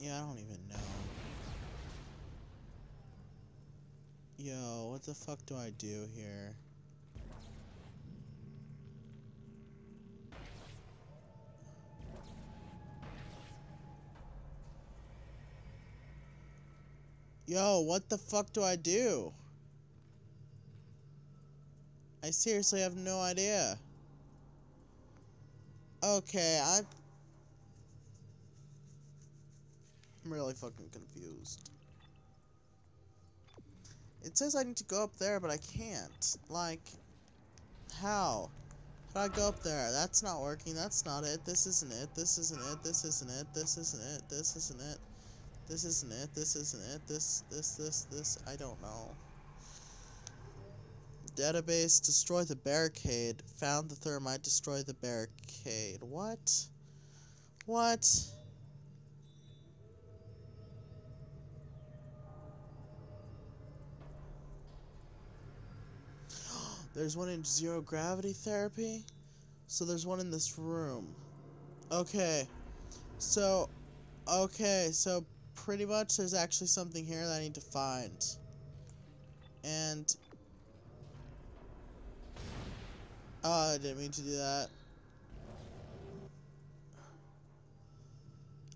Yeah, I don't even know. Yo, what the fuck do I do here? Yo, what the fuck do I do? I seriously have no idea. Okay, I'm really fucking confused. It says I need to go up there, but I can't. Like, how? How do I go up there? That's not working. That's not it. This isn't it. This isn't it. This isn't it. This isn't it. This isn't it. This isn't it. This isn't it. This. I don't know. Database. Destroy the barricade. Found the thermite. Destroy the barricade. What? What? There's one in zero gravity therapy. So there's one in this room. Okay. So. Okay. So. Pretty much there's actually something here that I need to find. And oh, I didn't mean to do that.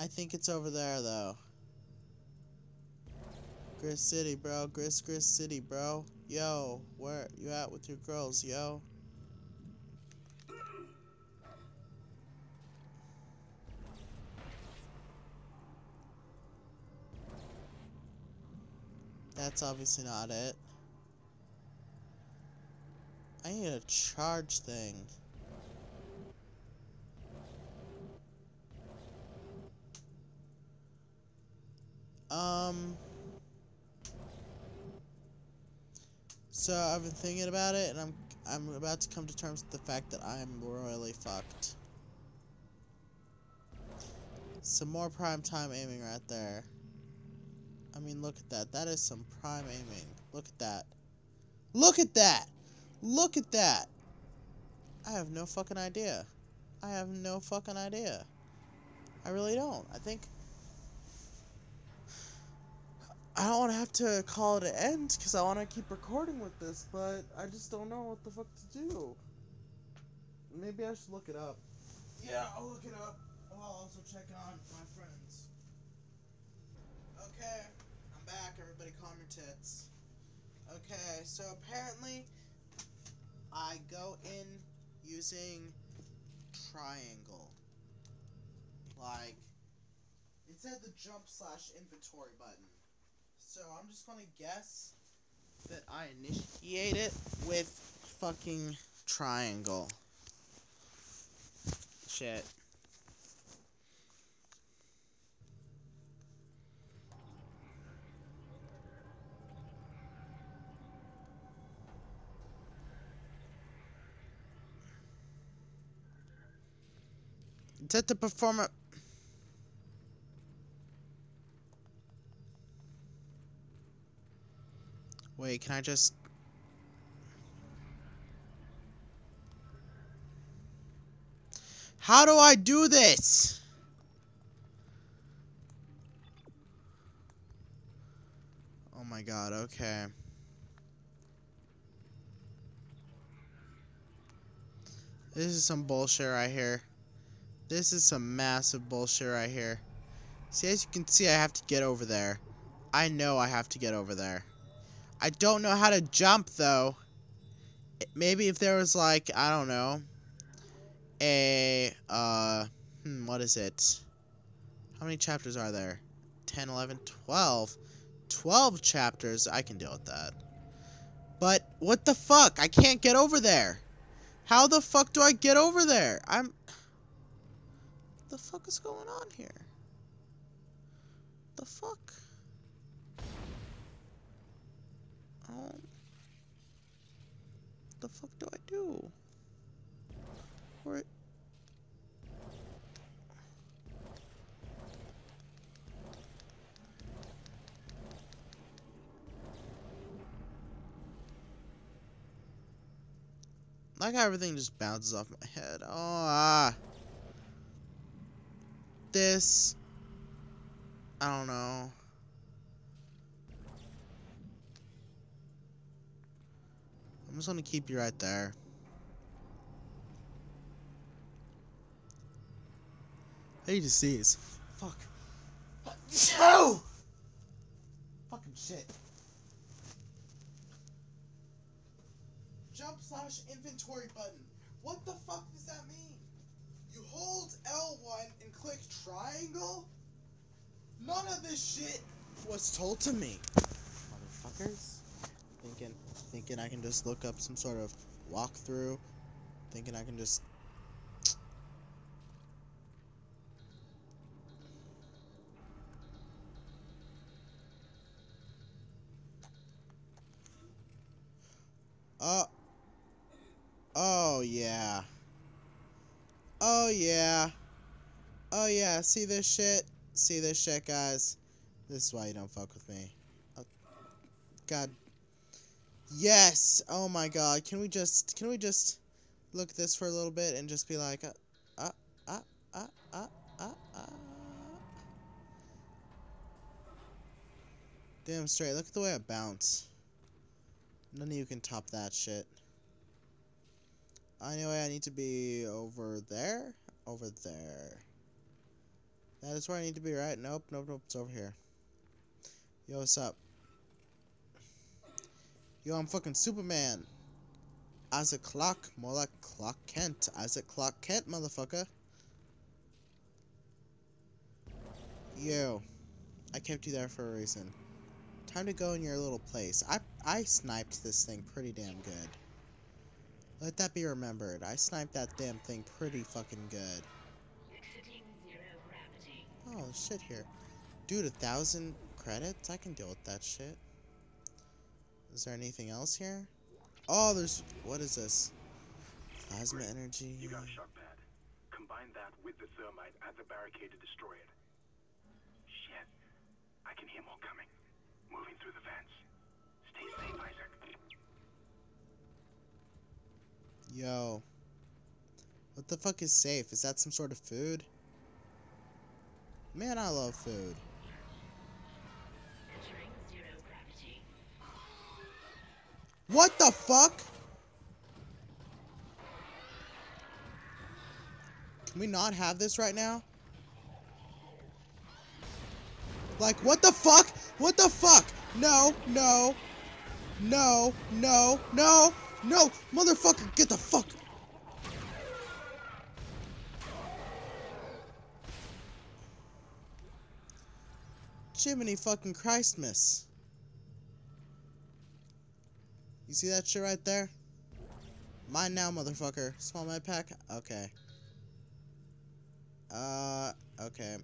I think it's over there though. Grist City, bro. Grist City, bro. Yo, where you at with your girls, yo? That's obviously not it. I need a charge thing. So I've been thinking about it, and I'm about to come to terms with the fact that I'm royally fucked. Some more prime time aiming right there. I mean, look at that. That is some prime aiming. Look at that. Look at that! Look at that! I have no fucking idea. I have no fucking idea. I really don't. I think... I don't want to have to call it an end, because I want to keep recording with this, but I just don't know what the fuck to do. Maybe I should look it up. Yeah, I'll look it up while also checking on my friends. Okay. Back, everybody calm your tits. Okay, so apparently I go in using triangle. Like, it said the jump/inventory button. So I'm just gonna guess that I initiate it with fucking triangle. Shit. Set the performer. Wait, can I just? How do I do this? Oh my god. Okay. This is some bullshit right here. This is some massive bullshit right here. See, as you can see, I have to get over there. I know I have to get over there. I don't know how to jump, though. Maybe if there was, like, I don't know, a, what is it? How many chapters are there? 10, 11, 12. 12 chapters. I can deal with that. But what the fuck? I can't get over there. How the fuck do I get over there? The fuck is going on here? The fuck? The fuck do I do? Where? Like how everything just bounces off my head. Oh, ah. This I don't know. I'm just gonna keep you right there. I need to see it. Fuck. No! Fucking shit. Jump/inventory button. What the fuck does that mean? You hold L1 and click triangle? None of this shit was told to me. Motherfuckers. Thinking I can just look up some sort of walkthrough. Thinking I can just... Oh yeah, see this shit? See this shit, guys? This is why you don't fuck with me. Oh, God. Yes! Oh my God, can we just look at this for a little bit and just be like, Damn straight, look at the way I bounce. None of you can top that shit. Anyway, I need to be over there. Over there. That is where I need to be, right? Nope, nope, nope. It's over here. Yo, what's up? Yo, I'm fucking Superman. Isaac Clarke. More like Clark Kent. Isaac Clarke Kent, motherfucker. Yo. I kept you there for a reason. Time to go in your little place. I sniped this thing pretty damn good. Let that be remembered. I sniped that damn thing pretty fucking good. Exiting zero gravity. Oh, shit here. Dude, 1,000 credits? I can deal with that shit. Is there anything else here? Oh, there's... What is this? Plasma energy. You got a shock pad. Combine that with the thermite at the barricade to destroy it. Shit. I can hear more coming. Moving through the vents. Stay safe, Isaac. Yo. What the fuck is safe? Is that some sort of food? Man, I love food. Entering zero gravity. What the fuck? Can we not have this right now? Like, what the fuck? What the fuck? No, no. No, no, no. No! Motherfucker, get the fuck! Jiminy fucking Christmas. You see that shit right there? Mine now, motherfucker. Small med pack? Okay. Okay.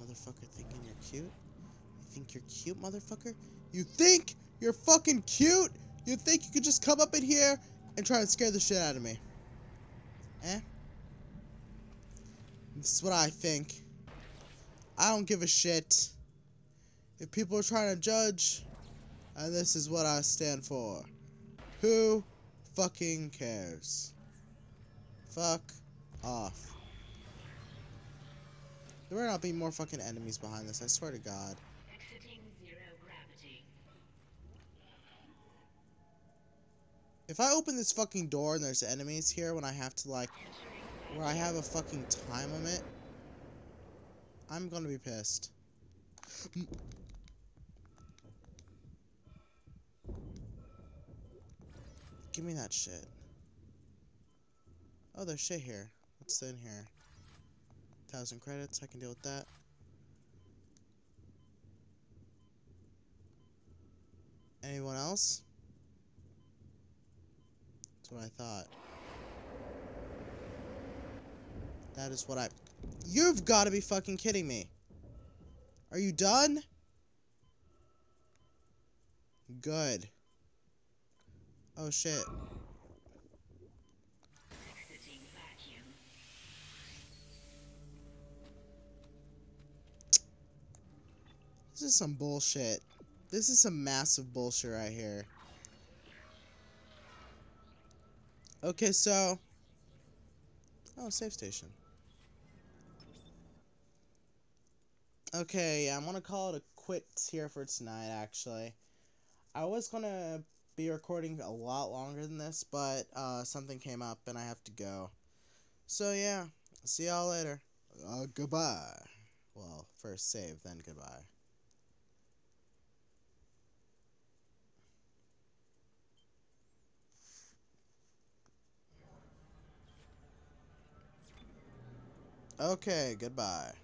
Motherfucker thinking you're cute? You think you're cute, motherfucker? You think you're fucking cute? You think you could just come up in here and try to scare the shit out of me? Eh? This is what I think. I don't give a shit. If people are trying to judge, and this is what I stand for. Who fucking cares? Fuck off. There better not be more fucking enemies behind this, I swear to God. If I open this fucking door and there's enemies here when I have to, like, where I have a fucking time limit, I'm gonna be pissed. Give me that shit. Oh, there's shit here. What's in here? 1,000 credits, I can deal with that. Anyone else? That's what I thought. That is what I... You've got to be fucking kidding me. Are you done? Good. Oh, shit. This is some bullshit. This is some massive bullshit right here. Okay, so... Oh, safe station. Okay, yeah, I'm gonna call it quits here for tonight, actually. I was gonna be recording a lot longer than this, but something came up and I have to go. So yeah, see y'all later. Goodbye. Well, first save, then goodbye. Okay, goodbye.